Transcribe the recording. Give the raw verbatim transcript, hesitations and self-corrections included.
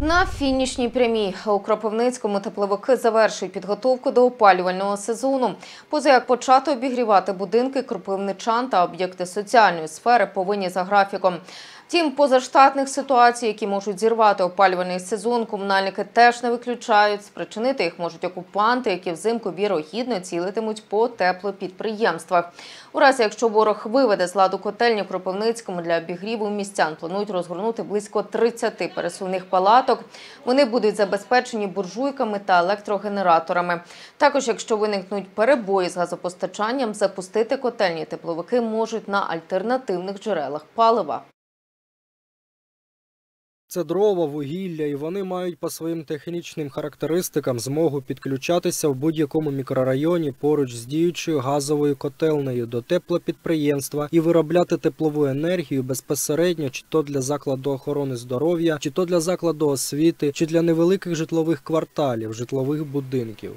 На фінішній прямій у Кропивницькому тепловики завершують підготовку до опалювального сезону. Поза як почати обігрівати будинки кропивничан та об'єкти соціальної сфери повинні за графіком. Втім, позаштатних ситуацій, які можуть зірвати опалювальний сезон, комунальники теж не виключають. Спричинити їх можуть окупанти, які взимку вірогідно цілитимуть по теплопідприємствах. У разі, якщо ворог виведе з ладу котельні в Кропивницькому, для обігріву містян планують розгорнути близько тридцяти пересувних палаток. Вони будуть забезпечені буржуйками та електрогенераторами. Також, якщо виникнуть перебої з газопостачанням, запустити котельні тепловики можуть на альтернативних джерелах палива. Це дрова, вугілля, і вони мають по своїм технічним характеристикам змогу підключатися в будь-якому мікрорайоні поруч з діючою газовою котельнею до теплопідприємства і виробляти теплову енергію безпосередньо чи то для закладу охорони здоров'я, чи то для закладу освіти, чи для невеликих житлових кварталів, житлових будинків.